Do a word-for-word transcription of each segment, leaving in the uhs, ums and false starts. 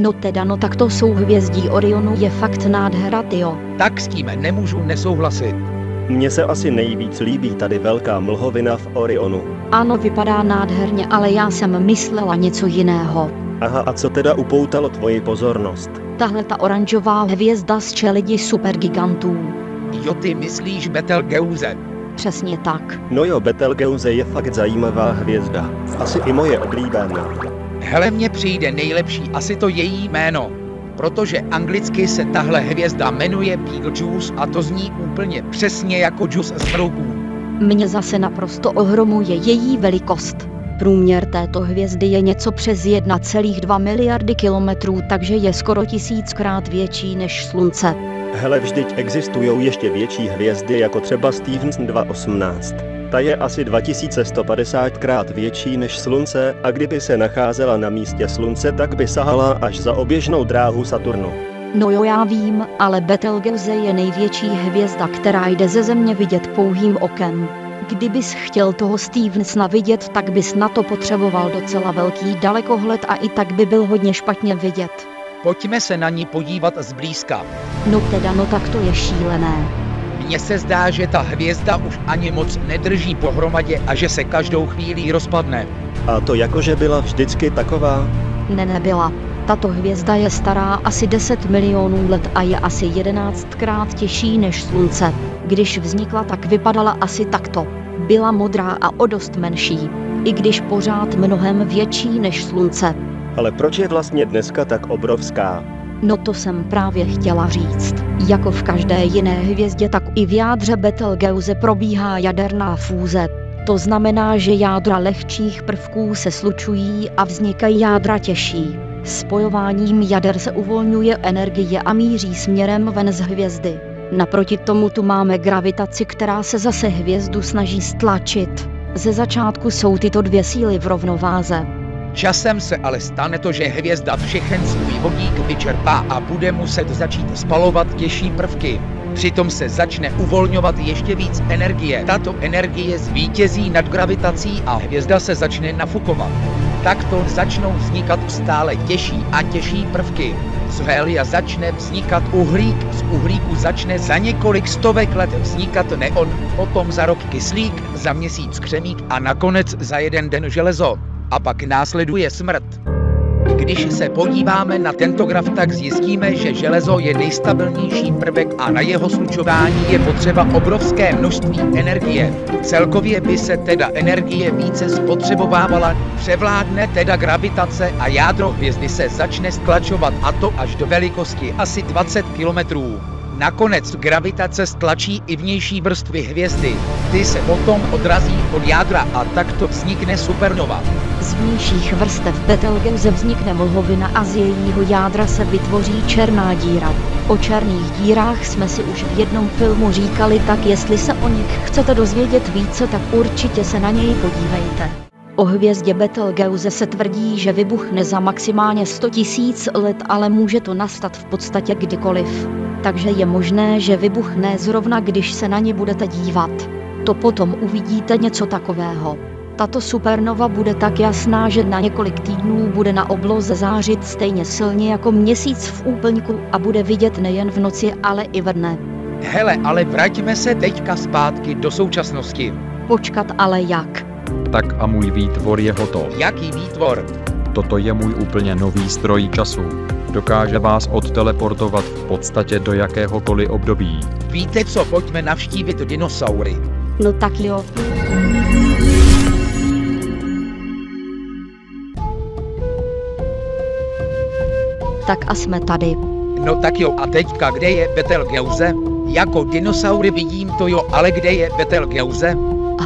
No teda, no tak to souhvězdí Orionu je fakt nádhera, tyjo. Tak s tím nemůžu nesouhlasit. Mně se asi nejvíc líbí tady velká mlhovina v Orionu. Ano, vypadá nádherně, ale já jsem myslela něco jiného. Aha, a co teda upoutalo tvoji pozornost? Tahle ta oranžová hvězda z čeledi supergigantů. Jo, ty myslíš Betelgeuse? Přesně tak. No jo, Betelgeuse je fakt zajímavá hvězda. Asi i moje oblíbená. Hele, mně přijde nejlepší asi to její jméno. Protože anglicky se tahle hvězda jmenuje Beetlejuice a to zní úplně přesně jako džus z brouků. Mě zase naprosto ohromuje její velikost. Průměr této hvězdy je něco přes jedna celá dvě miliardy kilometrů, takže je skoro tisíckrát větší než Slunce. Hele, vždyť existují ještě větší hvězdy, jako třeba Stevenson dvě celá osmnáct. Ta je asi dva tisíce sto padesát krát větší než Slunce a kdyby se nacházela na místě Slunce, tak by sahala až za oběžnou dráhu Saturnu. No jo, já vím, ale Betelgeuse je největší hvězda, která jde ze Země vidět pouhým okem. Kdybys chtěl toho Stevensona vidět, tak bys na to potřeboval docela velký dalekohled a i tak by byl hodně špatně vidět. Pojďme se na ní podívat zblízka. No teda, no tak to je šílené. Mně se zdá, že ta hvězda už ani moc nedrží pohromadě a že se každou chvílí rozpadne. A to jakože byla vždycky taková? Ne, nebyla. Tato hvězda je stará asi deset milionů let a je asi jedenáctkrát těžší než Slunce. Když vznikla, tak vypadala asi takto. Byla modrá a o dost menší, i když pořád mnohem větší než Slunce. Ale proč je vlastně dneska tak obrovská? No to jsem právě chtěla říct. Jako v každé jiné hvězdě, tak i v jádře Betelgeuse probíhá jaderná fúze. To znamená, že jádra lehčích prvků se slučují a vznikají jádra těžší. Spojováním jader se uvolňuje energie a míří směrem ven z hvězdy. Naproti tomu tu máme gravitaci, která se zase hvězdu snaží stlačit. Ze začátku jsou tyto dvě síly v rovnováze. Časem se ale stane to, že hvězda všechen svůj vodík vyčerpá a bude muset začít spalovat těžší prvky. Přitom se začne uvolňovat ještě víc energie. Tato energie zvítězí nad gravitací a hvězda se začne nafukovat. Takto začnou vznikat stále těžší a těžší prvky. Z helia začne vznikat uhlík, z uhlíku začne za několik stovek let vznikat neon, potom za rok kyslík, za měsíc křemík a nakonec za jeden den železo. A pak následuje smrt. Když se podíváme na tento graf, tak zjistíme, že železo je nejstabilnější prvek a na jeho slučování je potřeba obrovské množství energie. Celkově by se teda energie více spotřebovávala, převládne teda gravitace a jádro hvězdy se začne stlačovat, a to až do velikosti asi dvacet kilometrů. Nakonec gravitace stlačí i vnější vrstvy hvězdy. Ty se potom odrazí od jádra a takto vznikne supernova. Z vnějších vrstev Betelgeuse vznikne mlhovina a z jejího jádra se vytvoří černá díra. O černých dírách jsme si už v jednom filmu říkali, tak jestli se o nich chcete dozvědět více, tak určitě se na něj podívejte. O hvězdě Betelgeuse se tvrdí, že vybuchne za maximálně sto tisíc let, ale může to nastat v podstatě kdykoliv. Takže je možné, že vybuchne zrovna, když se na ně budete dívat. To potom uvidíte něco takového. Tato supernova bude tak jasná, že na několik týdnů bude na obloze zářit stejně silně jako měsíc v úplňku a bude vidět nejen v noci, ale i ve dne. Hele, ale vraťme se teďka zpátky do současnosti. Počkat, ale jak? Tak a můj výtvor je hotov. Jaký výtvor? Toto je můj úplně nový stroj času. Dokáže vás odteleportovat v podstatě do jakéhokoliv období. Víte co, pojďme navštívit dinosaury. No tak jo. Tak a jsme tady. No tak jo, a teďka kde je Betelgeuse? Jako dinosaury vidím, to jo, ale kde je Betelgeuse?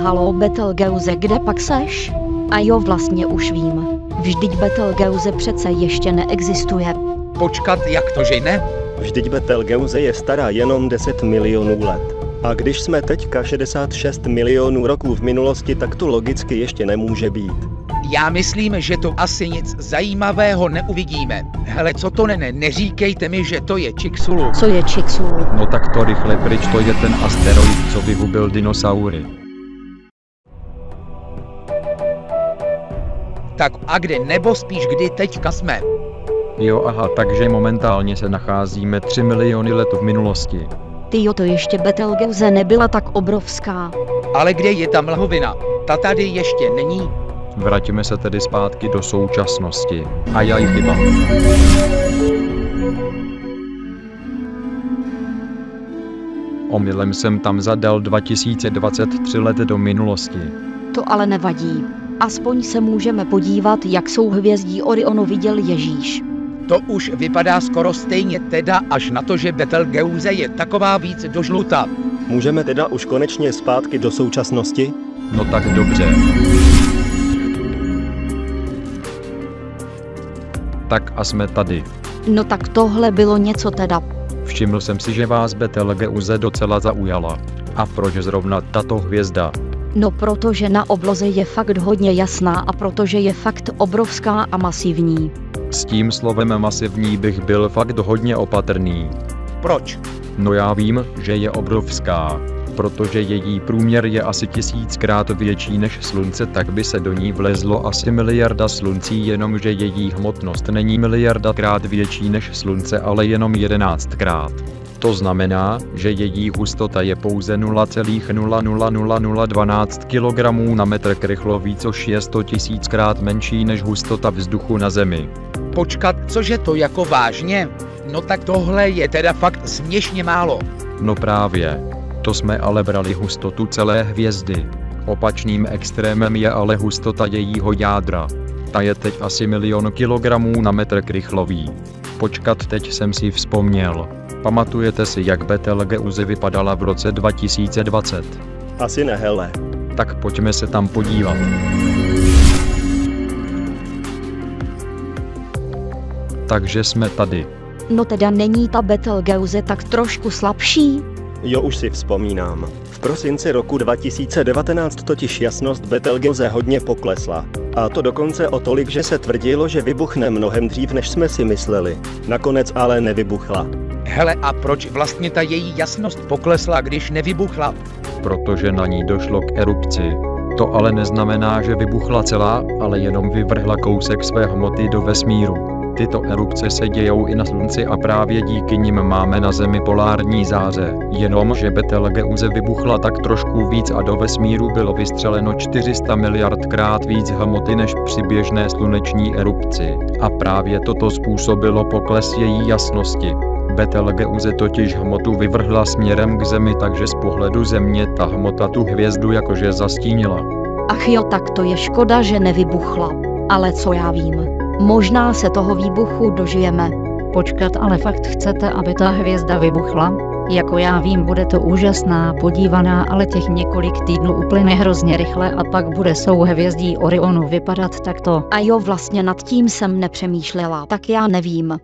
Haló, Betelgeuse, kde pak seš? A jo, vlastně už vím. Vždyť Betelgeuse přece ještě neexistuje. Počkat, jak to, že ne? Vždyť Betelgeuse je stará jenom deset milionů let. A když jsme teďka šedesát šest milionů roků v minulosti, tak to logicky ještě nemůže být. Já myslím, že to asi nic zajímavého neuvidíme. Hele, co to ne, ne neříkejte mi, že to je Chicxulub. Co je Chicxulub? No tak to rychle pryč, to je ten asteroid, co vyhubil dinosaury. Tak a kde, nebo spíš kdy teďka jsme? Jo, aha, takže momentálně se nacházíme tři miliony let v minulosti. Tyjo, to ještě Betelgeuse nebyla tak obrovská. Ale kde je ta mlhovina? Ta tady ještě není. Vraťme se tedy zpátky do současnosti. A já i chyba. Omylem jsem tam zadal dva tisíce dvacet tři let do minulosti. To ale nevadí. Aspoň se můžeme podívat, jak souhvězdí Orionu viděl Ježíš. To už vypadá skoro stejně, teda až na to, že Betelgeuse je taková víc dožlutá. Můžeme teda už konečně zpátky do současnosti? No tak dobře. Tak a jsme tady. No tak tohle bylo něco teda. Všiml jsem si, že vás Betelgeuse docela zaujala. A proč zrovna tato hvězda? No protože na obloze je fakt hodně jasná a protože je fakt obrovská a masivní. S tím slovem masivní bych byl fakt hodně opatrný. Proč? No já vím, že je obrovská. Protože její průměr je asi tisíckrát větší než slunce, tak by se do ní vlezlo asi miliarda sluncí, jenomže její hmotnost není miliardakrát větší než slunce, ale jenom jedenáctkrát. To znamená, že její hustota je pouze nula celá nula nula nula nula dvanáct kilogramů na metr krychlový, což je sto tisíckrát menší než hustota vzduchu na Zemi. Počkat, cože to jako vážně? No tak tohle je teda fakt směšně málo. No právě. To jsme ale brali hustotu celé hvězdy. Opačným extrémem je ale hustota jejího jádra. Ta je teď asi milion kilogramů na metr krychlový. Počkat, teď jsem si vzpomněl. Pamatujete si, jak Betelgeuse vypadala v roce dva tisíce dvacet? Asi ne, hele. Tak pojďme se tam podívat. Takže jsme tady. No teda není ta Betelgeuse tak trošku slabší? Jo, už si vzpomínám. V prosinci roku dva tisíce devatenáct totiž jasnost Betelgeuse hodně poklesla. A to dokonce o tolik, že se tvrdilo, že vybuchne mnohem dřív, než jsme si mysleli. Nakonec ale nevybuchla. Hele, a proč vlastně ta její jasnost poklesla, když nevybuchla? Protože na ní došlo k erupci. To ale neznamená, že vybuchla celá, ale jenom vyvrhla kousek své hmoty do vesmíru. Tyto erupce se dějou i na slunci a právě díky nim máme na Zemi polární záře, jenomže Betelgeuse vybuchla tak trošku víc a do vesmíru bylo vystřeleno čtyři sta miliardkrát víc hmoty než při běžné sluneční erupci. A právě toto způsobilo pokles její jasnosti. Betelgeuse totiž hmotu vyvrhla směrem k Zemi, takže z pohledu Země ta hmota tu hvězdu jakože zastínila. Ach jo, tak to je škoda, že nevybuchla. Ale co já vím? Možná se toho výbuchu dožijeme. Počkat, ale fakt chcete, aby ta hvězda vybuchla? Jako já vím, bude to úžasná podívaná, ale těch několik týdnů uplyne hrozně rychle a pak bude souhvězdí Orionu vypadat takto. A jo, vlastně nad tím jsem nepřemýšlela, tak já nevím.